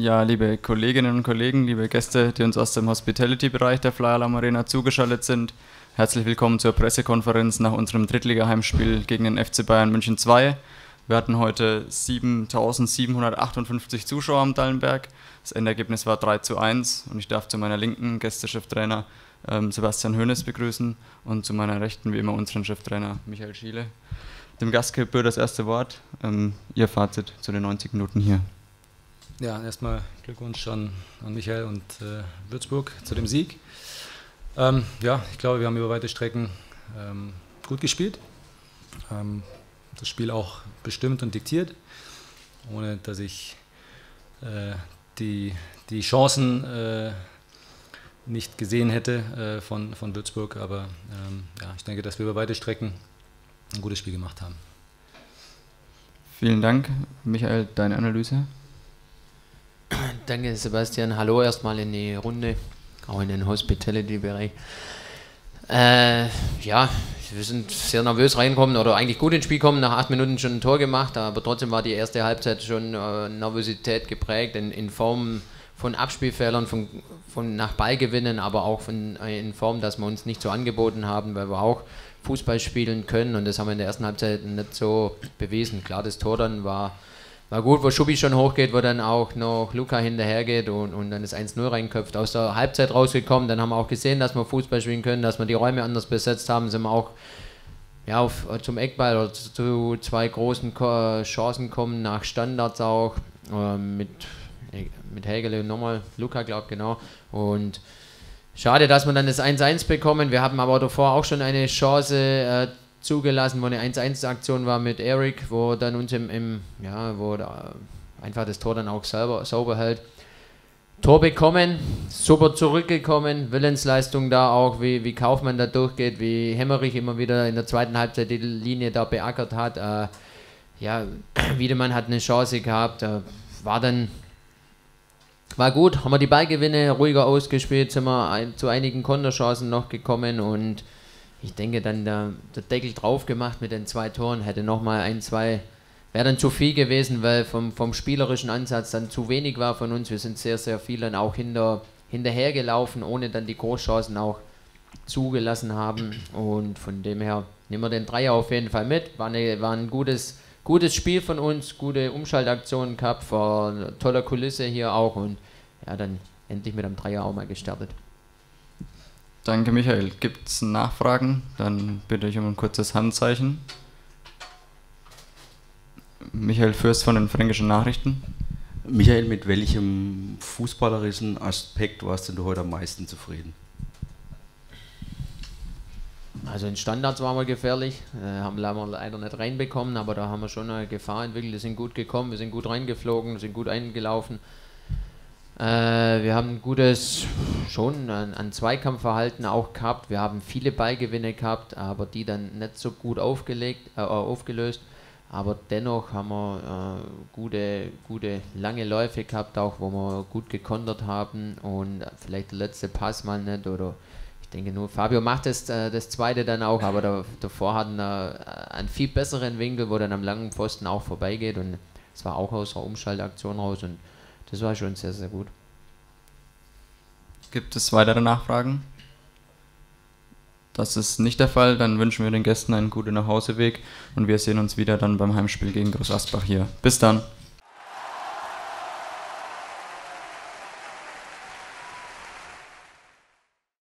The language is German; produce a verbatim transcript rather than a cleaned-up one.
Ja, liebe Kolleginnen und Kollegen, liebe Gäste, die uns aus dem Hospitality-Bereich der Flyeralarm Arena zugeschaltet sind, herzlich willkommen zur Pressekonferenz nach unserem Drittliga-Heimspiel gegen den F C Bayern München zwei. Wir hatten heute siebentausendsiebenhundertachtundfünfzig Zuschauer am Dallenberg. Das Endergebnis war drei zu eins und ich darf zu meiner linken Gästecheftrainer ähm, Sebastian Hoeneß begrüßen und zu meiner rechten wie immer unseren Cheftrainer Michael Schiele. Dem Gast gebührt das erste Wort. Ähm, ihr Fazit zu den neunzig Minuten hier. Ja, erstmal Glückwunsch an, an Michael und äh, Würzburg zu dem Sieg. Ähm, ja, ich glaube, wir haben über weite Strecken ähm, gut gespielt. Ähm, das Spiel auch bestimmt und diktiert, ohne dass ich äh, die, die Chancen äh, nicht gesehen hätte äh, von, von Würzburg. Aber ähm, ja, ich denke, dass wir über weite Strecken ein gutes Spiel gemacht haben. Vielen Dank. Michael, deine Analyse? Danke Sebastian, hallo erstmal in die Runde, auch in den Hospitality-Bereich. Äh, ja, wir sind sehr nervös reinkommen oder eigentlich gut ins Spiel kommen, nach acht Minuten schon ein Tor gemacht, aber trotzdem war die erste Halbzeit schon äh, Nervosität geprägt, in, in Form von Abspielfehlern, von, von nach Ballgewinnen, aber auch von, in Form, dass wir uns nicht so angeboten haben, weil wir auch Fußball spielen können und das haben wir in der ersten Halbzeit nicht so bewiesen. Klar, das Tor dann war... War gut, wo Schuppi schon hochgeht, wo dann auch noch Luca hinterhergeht und, und dann das eins null reinköpft. Aus der Halbzeit rausgekommen, dann haben wir auch gesehen, dass wir Fußball spielen können, dass wir die Räume anders besetzt haben, sind wir auch ja, auf, zum Eckball oder zu zwei großen Chancen kommen, nach Standards auch, äh, mit, mit Hägele und nochmal Luca, glaube ich, genau. Und schade, dass wir dann das eins eins bekommen. Wir haben aber davor auch schon eine Chance äh, zugelassen, wo eine eins eins Aktion war mit Eric, wo dann uns im, im ja, wo da einfach das Tor dann auch sauber, sauber hält. Tor bekommen, super zurückgekommen, Willensleistung da auch, wie, wie Kaufmann da durchgeht, wie Hemmerich immer wieder in der zweiten Halbzeit die Linie da beackert hat. Äh, ja, Wiedemann hat eine Chance gehabt, äh, war dann, war gut, haben wir die Ballgewinne ruhiger ausgespielt, sind wir ein, zu einigen Konterchancen noch gekommen und ich denke, dann der, der Deckel drauf gemacht mit den zwei Toren, hätte nochmal ein, zwei, wäre dann zu viel gewesen, weil vom, vom spielerischen Ansatz dann zu wenig war von uns. Wir sind sehr, sehr viel dann auch hinter, hinterhergelaufen, ohne dann die Großchancen auch zugelassen haben. Und von dem her nehmen wir den Dreier auf jeden Fall mit. War, eine, war ein gutes, gutes Spiel von uns, gute Umschaltaktionen gehabt, war eine tolle Kulisse hier auch und ja, dann endlich mit einem Dreier auch mal gestartet. Danke Michael. Gibt es Nachfragen? Dann bitte ich um ein kurzes Handzeichen. Michael Fürst von den Fränkischen Nachrichten. Michael, mit welchem fußballerischen Aspekt warst denn du heute am meisten zufrieden? Also in Standards waren wir gefährlich, äh, haben wir leider nicht reinbekommen, aber da haben wir schon eine Gefahr entwickelt. Wir sind gut gekommen, wir sind gut reingeflogen, wir sind gut eingelaufen. Wir haben ein gutes, schon an, an Zweikampfverhalten auch gehabt. Wir haben viele Ballgewinne gehabt, aber die dann nicht so gut aufgelegt, äh, aufgelöst. Aber dennoch haben wir äh, gute, gute lange Läufe gehabt, auch wo wir gut gekontert haben und vielleicht der letzte Pass mal nicht. Oder ich denke nur, Fabio macht das, äh, das zweite dann auch, aber da, davor hatten wir einen viel besseren Winkel, wo dann am langen Pfosten auch vorbeigeht. Und es war auch aus der Umschaltaktion raus. Und das war schon sehr, sehr gut. Gibt es weitere Nachfragen? Das ist nicht der Fall, dann wünschen wir den Gästen einen guten Nachhauseweg und wir sehen uns wieder dann beim Heimspiel gegen Großaspach hier. Bis dann!